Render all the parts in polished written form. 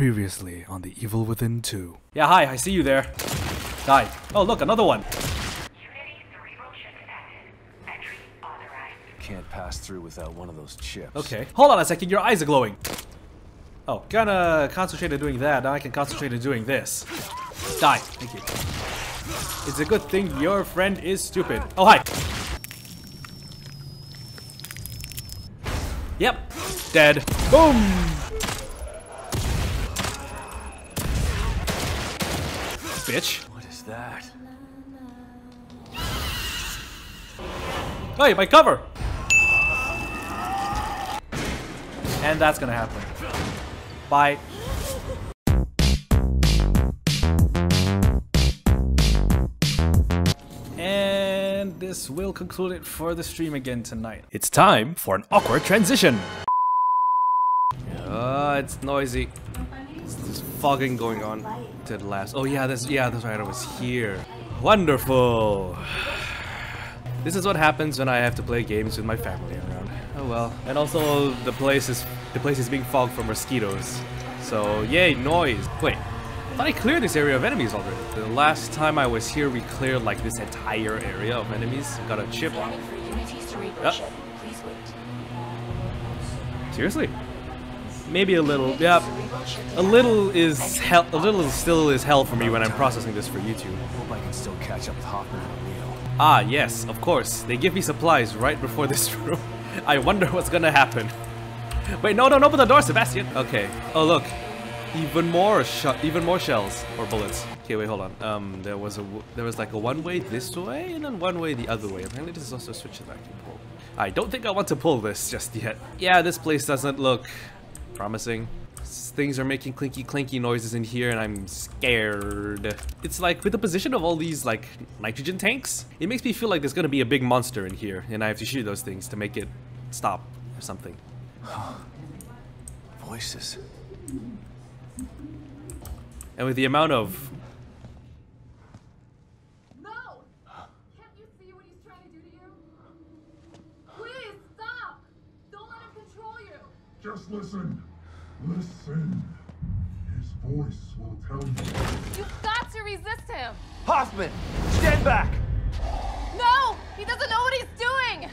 Previously on The Evil Within 2. Yeah, hi, I see you there. Die. Oh, look, another one. Unity 3 motion active. Entry authorized. Can't pass through without one of those chips. Okay. Hold on a second, your eyes are glowing. Oh, gonna concentrate on doing that. Now I can concentrate on doing this. Die. Thank you. It's a good thing your friend is stupid. Oh, hi. Yep. Dead. Boom. Bitch. What is that? Hey, my cover! And that's gonna happen. Bye. And this will conclude it for the stream again tonight. It's time for an awkward transition. It's noisy. There's fogging going on. Did last. Oh yeah, that's right. I was here. Wonderful. This is what happens when I have to play games with my family around. Oh well. And also the place is being fogged for mosquitoes. So yay noise. Wait, I thought I cleared this area of enemies already. The last time I was here, we cleared like this entire area of enemies. Got a chip. Seriously. Maybe a little, yeah. A little still is hell for me when I'm processing this for YouTube. Hope I can still catch up with Hoffman and O'Neal. Ah, yes, of course. They give me supplies right before this room. I wonder what's gonna happen. Wait, no, don't open the door, Sebastian. Okay. Oh look, even more shells or bullets. Okay, wait, hold on. There was like a one way this way and then one way the other way. Apparently, this is also a switch that I can pull. I don't think I want to pull this just yet. Yeah, this place doesn't look promising. Things are making clinky noises in here and I'm scared. It's like with the position of all these like nitrogen tanks, it makes me feel like there's gonna be a big monster in here and I have to shoot those things to make it stop or something. Voices. And with the amount of... No! Can't you see what he's trying to do to you? Please stop! Don't let him control you! Just listen. Listen. His voice will tell you. You've got to resist him. Hoffman, stand back. No, he doesn't know what he's doing.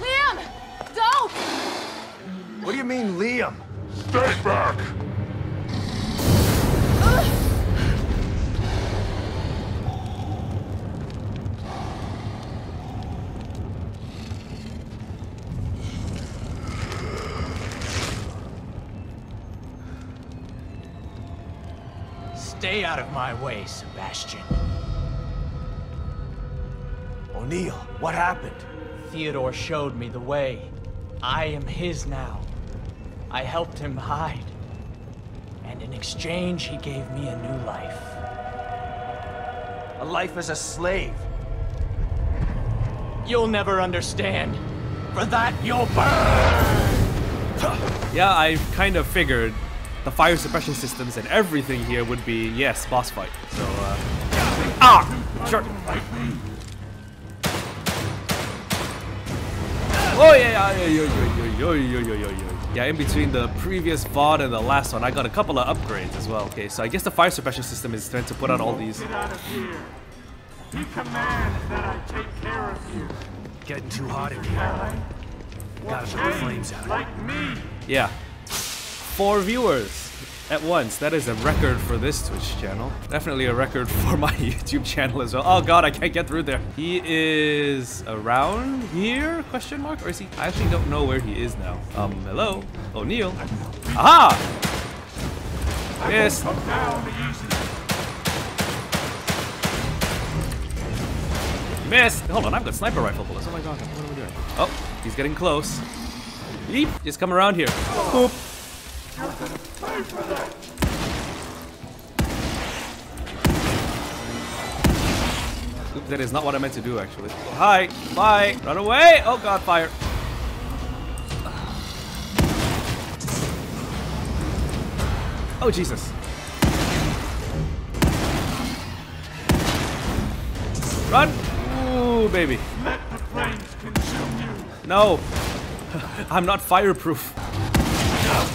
Liam, don't. What do you mean, Liam? Stand back. Stay out of my way, Sebastian. O'Neal, what happened? Theodore showed me the way. I am his now. I helped him hide. And in exchange, he gave me a new life. A life as a slave. You'll never understand. For that, you'll burn! Yeah, I kind of figured. The fire suppression systems and everything here would be, yes, boss fight. So, ah! Sure! Oh, yeah. Yeah, in between the previous VOD and the last one, I got a couple of upgrades as well. Okay, so I guess the fire suppression system is meant to put on all these. Get out of here. He commands that I take care of you. Getting too hot in here. Gotta put the flames out. Like me. Yeah. 4 viewers at once. That is a record for this Twitch channel. Definitely a record for my YouTube channel as well. Oh god, I can't get through there. He is around here? Question mark? Or is he? I actually don't know where he is now. Hello? O'Neal? Aha! Yes. Missed! Hold on, I've got sniper rifle bullets. Oh my god, what are we doing? Oh, he's getting close. Yeep! Just come around here. Boop! Oops, that is not what I meant to do actually. Oh, hi! Bye! Run away! Oh god, fire! Oh Jesus! Run! Ooh. Ooh, baby. Let the flames consume you. No. I'm not fireproof. Ow.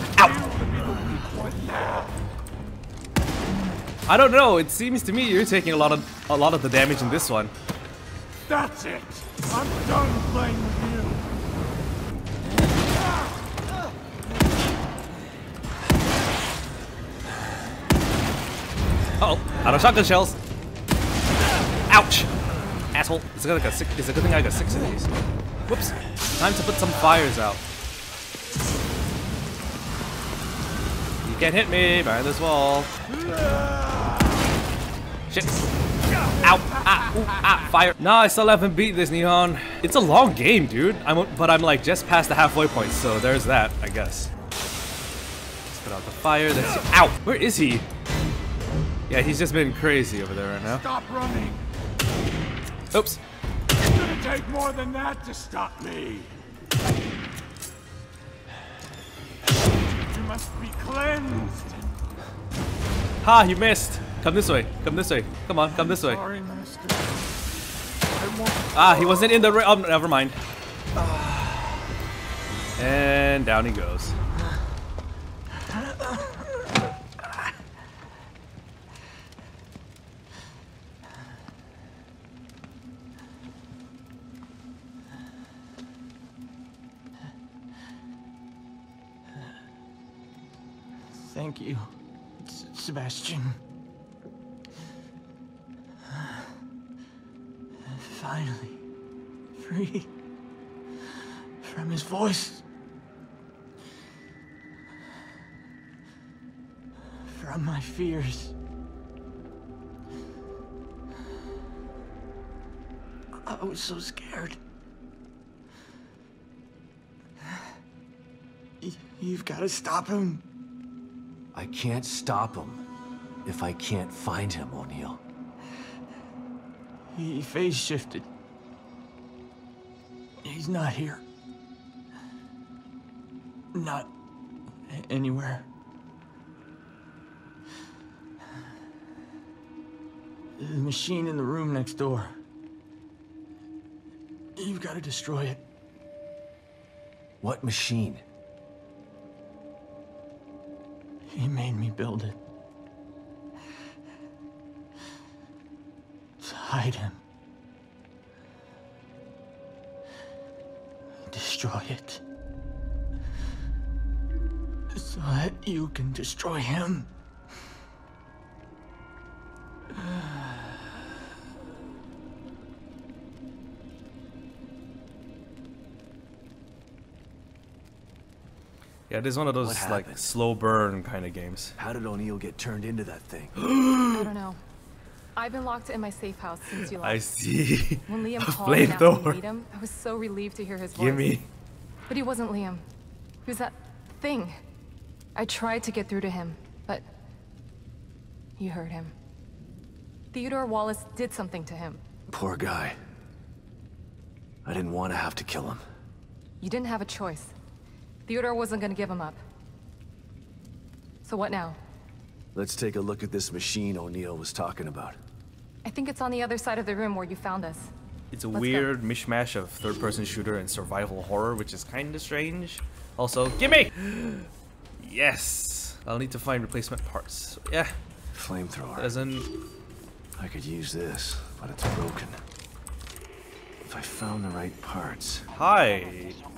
I don't know. It seems to me you're taking a lot of the damage in this one. That's it. I'm done playing with you. Uh-oh. Out of shotgun shells. Ouch. Asshole. It's a good thing I got 6 of these. Whoops. Time to put some fires out. You can't hit me behind this wall. Shit. Ow. Ah. Ooh. Ah. Fire. No, I still haven't beat this, Nihon. It's a long game, dude. But I'm like just past the halfway point, so there's that, I guess. Let's put out the fire. That's ow. Where is he? Yeah, he's just been crazy over there right now. Stop running. Oops. It's gonna take more than that to stop me. You must be cleansed. Ha, you missed. Come this way. Come this way. Come on, come this way. Ah, he wasn't in the oh, never mind. And down he goes. Thank you, Sebastian. Finally, free from his voice, from my fears. I was so scared. You've got to stop him. I can't stop him if I can't find him, O'Neal. He phase shifted. He's not here. Not anywhere. The machine in the room next door. You've got to destroy it. What machine? He made me build it. To hide him. Destroy it. So that you can destroy him. Yeah, it is one of those like slow burn kind of games. How did O'Neal get turned into that thing? I don't know. I've been locked in my safe house since you left. I see. When Liam called and asked me to meet him, I was so relieved to hear his voice. Gimme. But he wasn't Liam. He was that thing. I tried to get through to him, but you heard him. Theodore Wallace did something to him. Poor guy. I didn't want to have to kill him. You didn't have a choice. Theodore wasn't gonna give him up. So what now? Let's take a look at this machine O'Neal was talking about. I think it's on the other side of the room where you found us. It's a weird mishmash of third-person shooter and survival horror, which is kind of strange. Also, gimme! Yes! I'll need to find replacement parts. Yeah. Flamethrower. As in... I could use this, but it's broken. I found the right parts. Hi.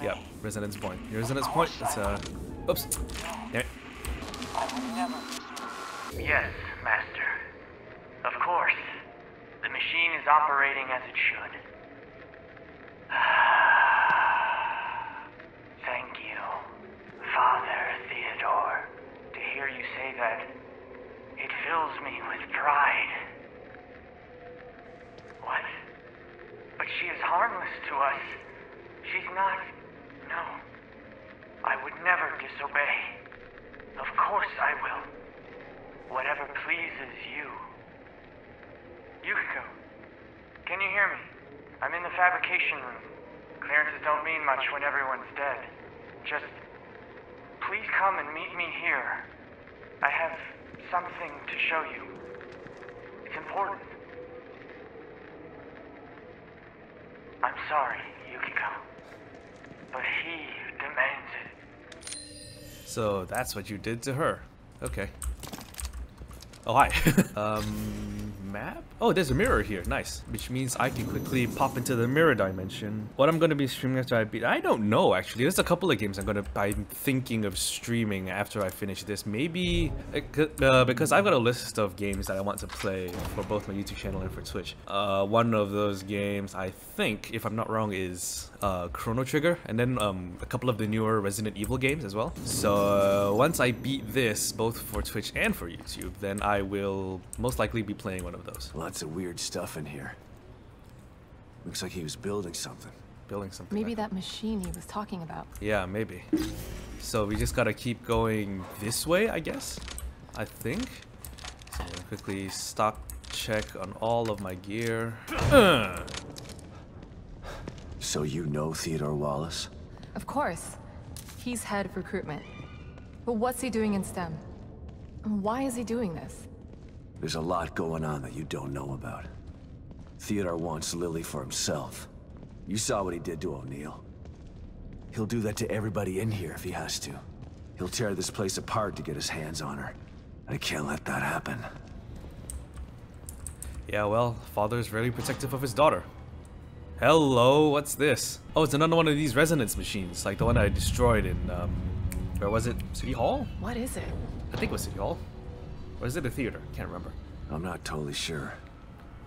Yep. Resonance point. Your resonance point. It's oops. Damn it. Yes, Master. Of course. The machine is operating as it should. Thank you, Father Theodore. To hear you say that, it fills me with pride. What? But she is harmless to us. She's not... No. I would never disobey. Of course I will. Whatever pleases you. Yukiko, can you hear me? I'm in the fabrication room. Clearances don't mean much when everyone's dead. Just... please come and meet me here. I have something to show you. It's important. I'm sorry, Yukiko, but he demands it. So that's what you did to her. Okay. Oh, hi. Map? Oh, there's a mirror here. Nice. Which means I can quickly pop into the mirror dimension. What I'm going to be streaming after I beat... I don't know, actually. There's a couple of games I'm thinking of streaming after I finish this. Maybe... because I've got a list of games that I want to play for both my YouTube channel and for Twitch. One of those games, I think, if I'm not wrong, is Chrono Trigger. And then a couple of the newer Resident Evil games as well. So once I beat this, both for Twitch and for YouTube, then I will most likely be playing one of those. Lots of weird stuff in here. Looks like he was building something. Maybe that machine he was talking about. Yeah, maybe. So we just gotta keep going this way, I guess. I think. So I'm gonna quickly stock check on all of my gear. So you know Theodore Wallace? Of course. He's head of recruitment. But what's he doing in STEM? Why is he doing this? There's a lot going on that you don't know about. Theodore wants Lily for himself. You saw what he did to O'Neal. He'll do that to everybody in here if he has to. He'll tear this place apart to get his hands on her. I can't let that happen. Yeah, well, father's really protective of his daughter. Hello, what's this? Oh, it's another one of these resonance machines, like the one I destroyed in, where was it? City Hall? What is it? I think it was City Hall. Or is it a theater? Can't remember. I'm not totally sure.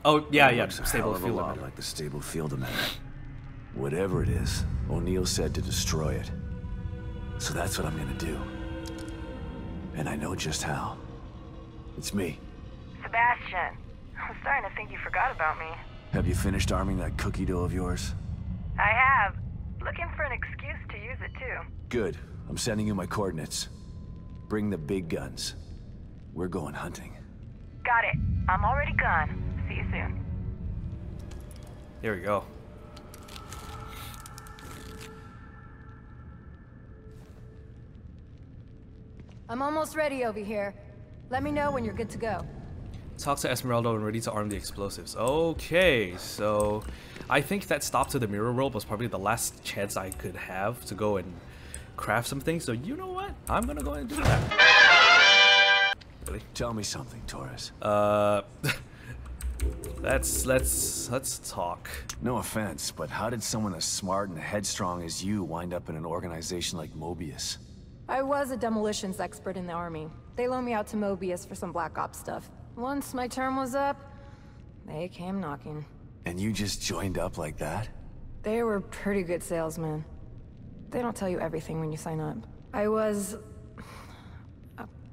Oh, yeah, yeah. Stable field emitter. Like the stable field emitter. Whatever it is, O'Neal said to destroy it. So that's what I'm gonna do. And I know just how. It's me. Sebastian, I'm starting to think you forgot about me. Have you finished arming that cookie dough of yours? I have. Looking for an excuse to use it, too. Good. I'm sending you my coordinates. Bring the big guns. We're going hunting. Got it. I'm already gone. See you soon. There we go. I'm almost ready over here. Let me know when you're good to go. Talk to Esmeralda and ready to arm the explosives. Okay, so I think that stop to the mirror rope was probably the last chance I could have to go and craft something. So you know what? I'm gonna go and do that. Tell me something, Torres. Let's talk. No offense, but how did someone as smart and headstrong as you wind up in an organization like Mobius? I was a demolitions expert in the army. They loaned me out to Mobius for some black ops stuff. Once my term was up, they came knocking. And you just joined up like that? They were pretty good salesmen. They don't tell you everything when you sign up. I was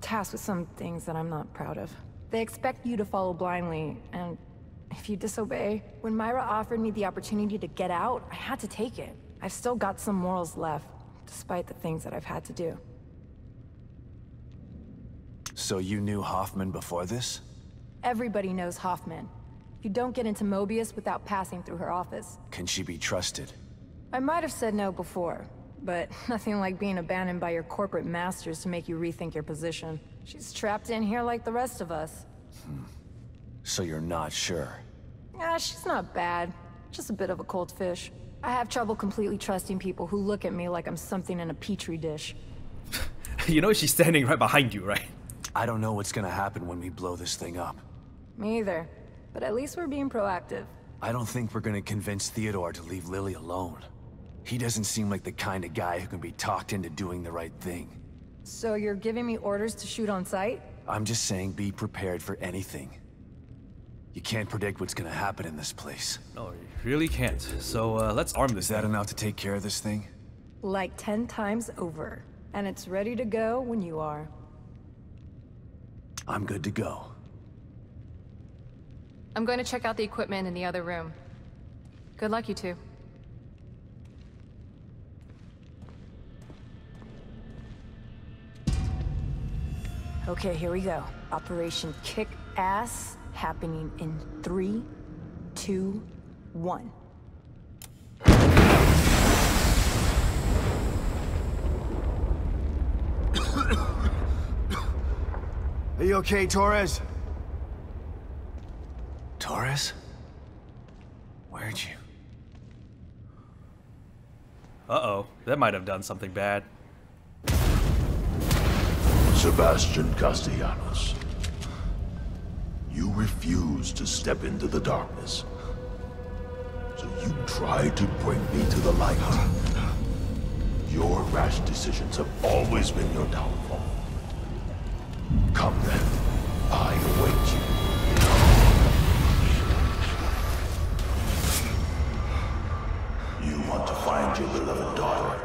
tasked with some things that I'm not proud of. They expect you to follow blindly, and if you disobey... When Myra offered me the opportunity to get out, I had to take it. I've still got some morals left, despite the things that I've had to do. So you knew Hoffman before this? Everybody knows Hoffman. You don't get into Mobius without passing through her office. Can she be trusted? I might have said no before. But nothing like being abandoned by your corporate masters to make you rethink your position. She's trapped in here like the rest of us. So you're not sure? Nah, she's not bad. Just a bit of a cold fish. I have trouble completely trusting people who look at me like I'm something in a petri dish. You know she's standing right behind you, right? I don't know what's gonna happen when we blow this thing up. Me either. But at least we're being proactive. I don't think we're gonna convince Theodore to leave Lily alone. He doesn't seem like the kind of guy who can be talked into doing the right thing. So you're giving me orders to shoot on sight? I'm just saying be prepared for anything. You can't predict what's gonna happen in this place. No, you really can't. So let's arm this thing. Is that enough to take care of this thing? Like 10 times over. And it's ready to go when you are. I'm good to go. I'm going to check out the equipment in the other room. Good luck, you two. Okay, here we go. Operation Kick Ass happening in 3, 2, 1. Are you okay, Torres? Torres? Where'd you... Uh-oh, that might have done something bad. Sebastian Castellanos, you refuse to step into the darkness. So you try to bring me to the light. Your rash decisions have always been your downfall. Come then, I await you. You want to find your beloved daughter.